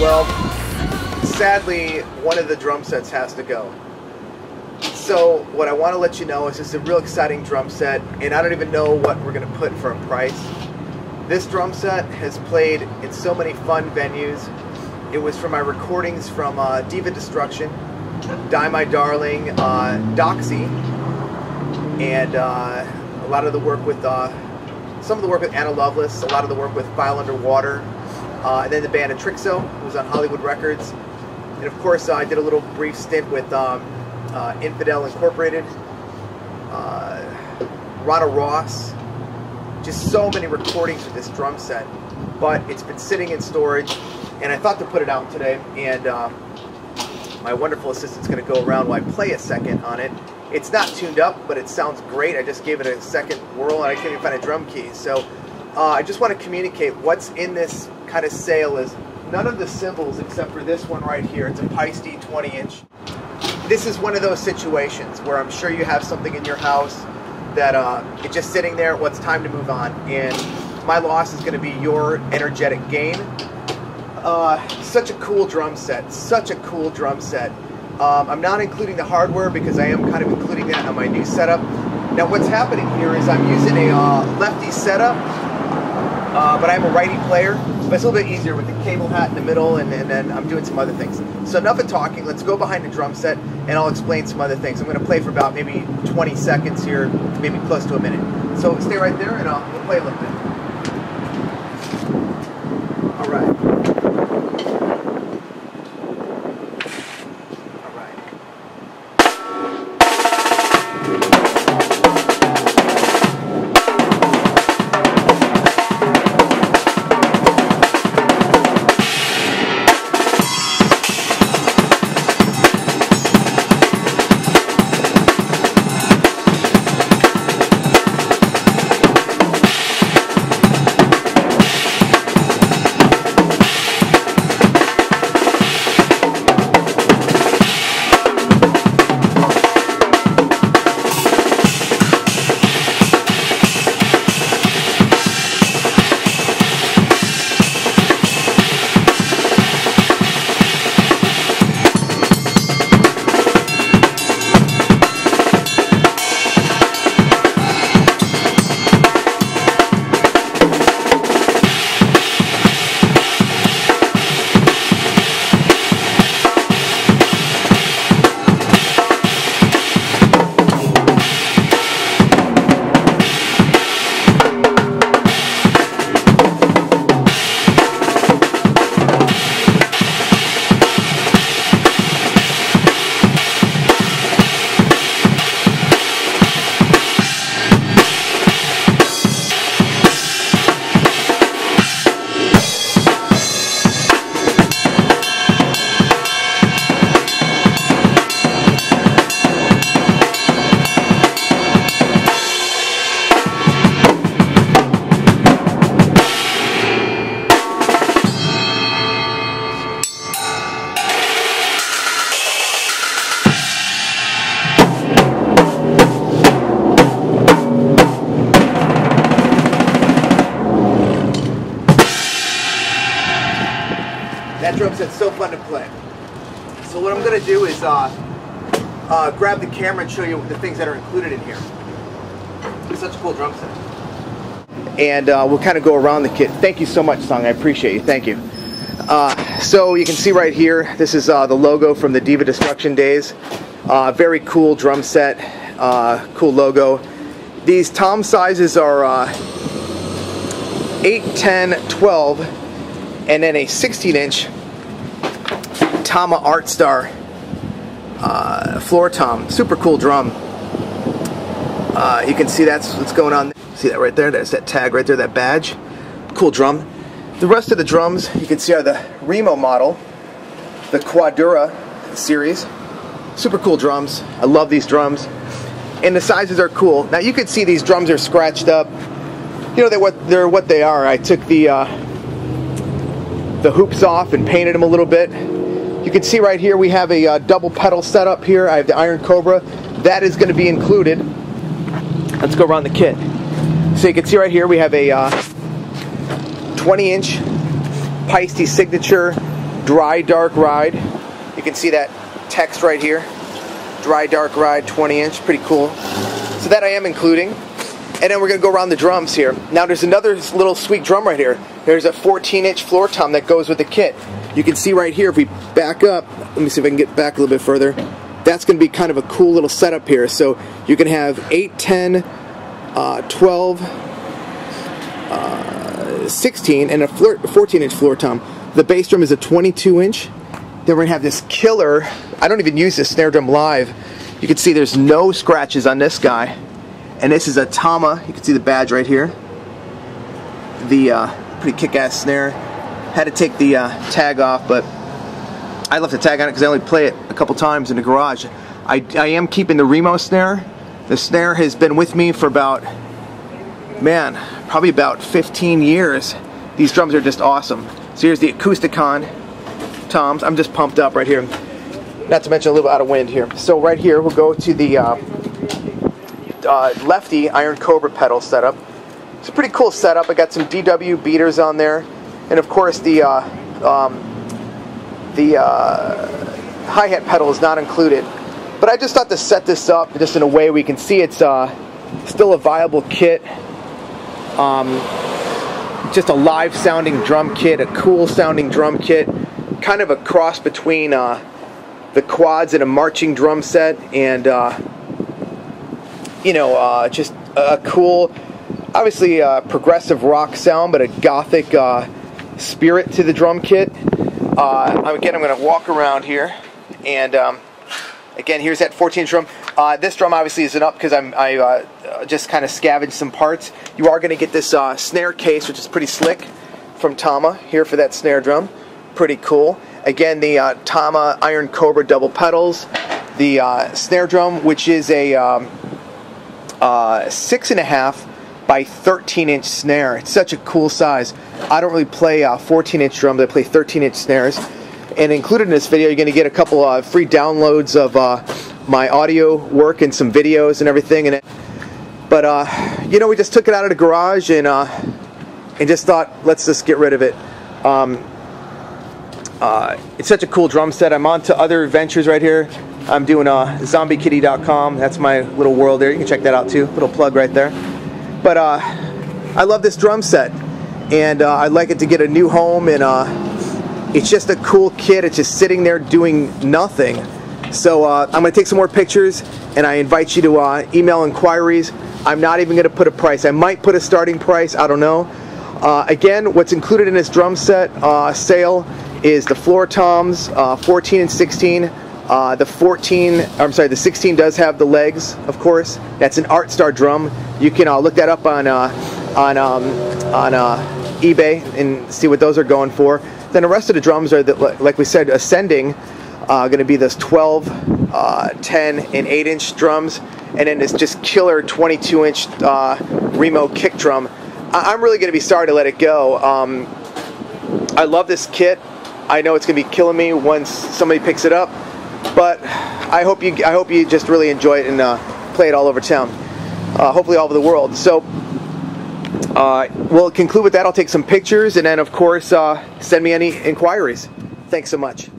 Well, sadly, one of the drum sets has to go. So what I want to let you know is it's a real exciting drum set, and I don't even know what we're going to put for a price. This drum set has played in so many fun venues. It was from my recordings from Diva Destruction, Die My Darling, Doxy, and a lot of the work with, some of the work with Anna Loveless, a lot of the work with File Underwater, and then the band Atrixo, who was on Hollywood Records. And of course, I did a little brief stint with Infidel Incorporated, Rana Ross, just so many recordings with this drum set. But it's been sitting in storage, and I thought to put it out today, and my wonderful assistant's going to go around while I play a second on it. It's not tuned up, but it sounds great. I just gave it a second whirl, and I couldn't even find a drum key. So I just want to communicate what's in this kind of sale is none of the cymbals except for this one right here. It's a Paiste 20-inch. This is one of those situations where I'm sure you have something in your house that it's just sitting there. Well, it's time to move on, and my loss is going to be your energetic gain. Such a cool drum set. Such a cool drum set. I'm not including the hardware because I am kind of including that on my new setup. Now what's happening here is I'm using a lefty setup, but I'm a righty player. But it's a little bit easier with the cable hat in the middle, and then I'm doing some other things. So enough of talking, let's go behind the drum set and I'll explain some other things. I'm going to play for about maybe 20 seconds here, maybe close to a minute. So stay right there and we'll play a little bit. It's so fun to play. So what I'm going to do is grab the camera and show you the things that are included in here. It's such a cool drum set. And we'll kind of go around the kit. Thank you so much, Song. I appreciate you. Thank you. So you can see right here, this is the logo from the Diva Destruction days. Very cool drum set. Cool logo. These tom sizes are 8, 10, 12, and then a 16-inch. Tama Artstar floor tom, super cool drum. You can see that's what's going on. See that right there? There's that tag right there, that badge. Cool drum. The rest of the drums you can see are the Remo model, the Quadura series. Super cool drums. I love these drums, and the sizes are cool. Now you can see these drums are scratched up. You know they're what they are. I took the hoops off and painted them a little bit. You can see right here we have a double pedal setup here. I have the Iron Cobra. That is going to be included. Let's go around the kit. So you can see right here we have a 20-inch Paiste signature Dry Dark Ride. You can see that text right here. Dry Dark Ride 20-inch, pretty cool. So that I am including. And then we're going to go around the drums here. Now there's another little sweet drum right here. There's a 14-inch floor tom that goes with the kit. You can see right here if we back up, let me see if I can get back a little bit further. That's going to be kind of a cool little setup here. So you can have 8, 10, 12, 16, and a 14-inch floor tom. The bass drum is a 22-inch. Then we're going to have this killer. I don't even use this snare drum live. You can see there's no scratches on this guy. And this is a Tama. You can see the badge right here. The pretty kick-ass snare. Had to take the tag off, but I left the tag on it because I only play it a couple times in the garage. I am keeping the Remo snare. The snare has been with me for about, man, probably about 15 years. These drums are just awesome. So here's the Acousticon toms. I'm just pumped up right here. Not to mention a little out of wind here. So right here we'll go to the lefty Iron Cobra pedal setup. It's a pretty cool setup. I got some DW beaters on there, and of course the hi-hat pedal is not included. But I just thought to set this up just in a way we can see it's still a viable kit. Just a live sounding drum kit, a cool sounding drum kit, kind of a cross between the quads and a marching drum set, and you know, just a cool, obviously progressive rock sound, but a gothic spirit to the drum kit. Again, I'm going to walk around here, and again, here's that 14-inch drum. This drum obviously isn't up because I just kind of scavenged some parts. You are going to get this snare case, which is pretty slick, from Tama here for that snare drum. Pretty cool. Again, the Tama Iron Cobra double pedals. The snare drum, which is a 6.5 by 13-inch snare. It's such a cool size. I don't really play 14-inch drums. I play 13-inch snares. And included in this video, you're going to get a couple free downloads of my audio work and some videos and everything. And but you know, we just took it out of the garage and just thought, let's just get rid of it. It's such a cool drum set. I'm on to other ventures right here. I'm doing zombiekitty.com. That's my little world there. You can check that out too. Little plug right there. But I love this drum set, and I'd like it to get a new home. And it's just a cool kit. It's just sitting there doing nothing. So I'm going to take some more pictures, and I invite you to email inquiries. I'm not even going to put a price. I might put a starting price. I don't know. Again, what's included in this drum set sale is the floor toms, 14 and 16. The 16 does have the legs, of course. That's an Artstar drum. You can look that up on eBay and see what those are going for. Then the rest of the drums are, like we said, ascending. Going to be this 12, 10, and 8-inch drums. And then this just killer 22-inch Remo kick drum. I'm really going to be sorry to let it go. I love this kit. I know it's going to be killing me once somebody picks it up. But I hope you just really enjoy it and play it all over town. Hopefully all over the world. So we'll conclude with that. I'll take some pictures, and then, of course, send me any inquiries. Thanks so much.